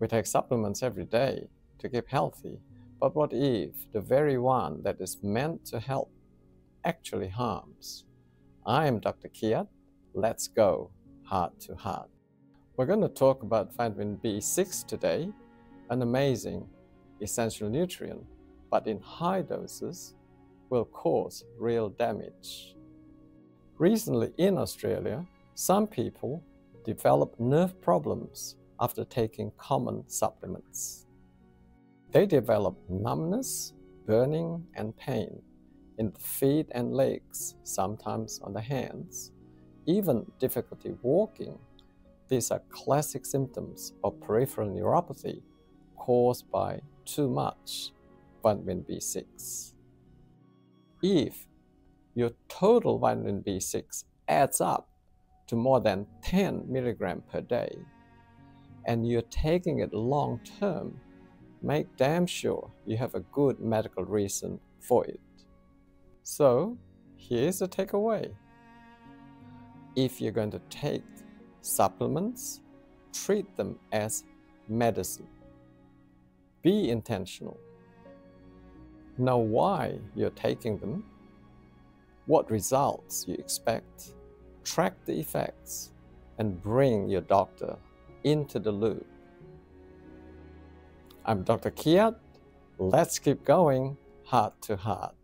We take supplements every day to keep healthy, but what if the very one that is meant to help actually harms? I am Dr. Kiat. Let's go heart to heart. We're going to talk about vitamin B6 today, an amazing essential nutrient, but in high doses will cause real damage. Recently in Australia, some people develop nerve problems after taking common supplements. They develop numbness, burning, and pain in the feet and legs, sometimes on the hands, even difficulty walking. These are classic symptoms of peripheral neuropathy caused by too much vitamin B6. If your total vitamin B6 adds up to more than 10 milligrams per day, and you're taking it long term, make damn sure you have a good medical reason for it. So, here's the takeaway. If you're going to take supplements, treat them as medicine. Be intentional. Know why you're taking them, what results you expect, track the effects, and bring your doctor into the loop. I'm Dr. Kiat. Let's keep going heart to heart.